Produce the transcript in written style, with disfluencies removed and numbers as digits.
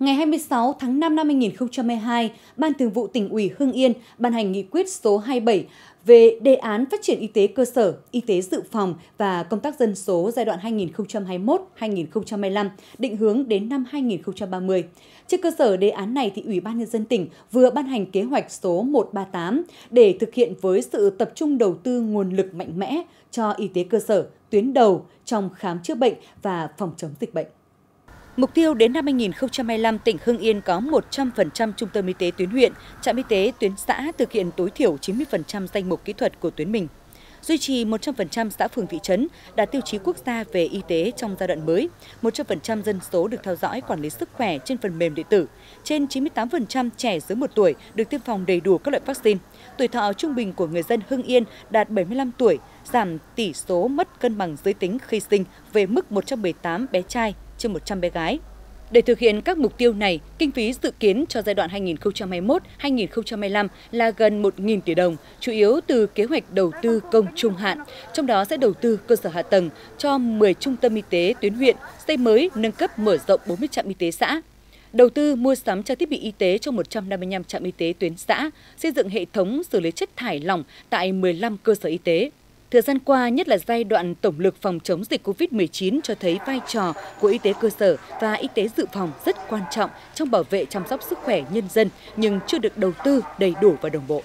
Ngày 26 tháng 5 năm 2022, Ban Thường vụ Tỉnh ủy Hưng Yên ban hành nghị quyết số 27 về đề án phát triển y tế cơ sở, y tế dự phòng và công tác dân số giai đoạn 2021-2025, định hướng đến năm 2030. Trên cơ sở đề án này, thì Ủy ban Nhân dân tỉnh vừa ban hành kế hoạch số 138 để thực hiện với sự tập trung đầu tư nguồn lực mạnh mẽ cho y tế cơ sở, tuyến đầu trong khám chữa bệnh và phòng chống dịch bệnh. Mục tiêu đến năm 2025, tỉnh Hưng Yên có 100% trung tâm y tế tuyến huyện, trạm y tế tuyến xã thực hiện tối thiểu 90% danh mục kỹ thuật của tuyến mình. Duy trì 100% xã phường thị trấn đạt tiêu chí quốc gia về y tế trong giai đoạn mới, 100% dân số được theo dõi quản lý sức khỏe trên phần mềm điện tử, trên 98% trẻ dưới 1 tuổi được tiêm phòng đầy đủ các loại vaccine. Tuổi thọ trung bình của người dân Hưng Yên đạt 75 tuổi, giảm tỷ số mất cân bằng giới tính khi sinh về mức 118 bé trai trên 100 bé gái. Để thực hiện các mục tiêu này, kinh phí dự kiến cho giai đoạn 2021-2025 là gần 1.000 tỷ đồng, chủ yếu từ kế hoạch đầu tư công trung hạn, trong đó sẽ đầu tư cơ sở hạ tầng cho 10 trung tâm y tế tuyến huyện, xây mới, nâng cấp, mở rộng 40 trạm y tế xã, đầu tư mua sắm trang thiết bị y tế cho 155 trạm y tế tuyến xã, xây dựng hệ thống xử lý chất thải lỏng tại 15 cơ sở y tế. Thời gian qua, nhất là giai đoạn tổng lực phòng chống dịch Covid-19 cho thấy vai trò của y tế cơ sở và y tế dự phòng rất quan trọng trong bảo vệ chăm sóc sức khỏe nhân dân nhưng chưa được đầu tư đầy đủ và đồng bộ.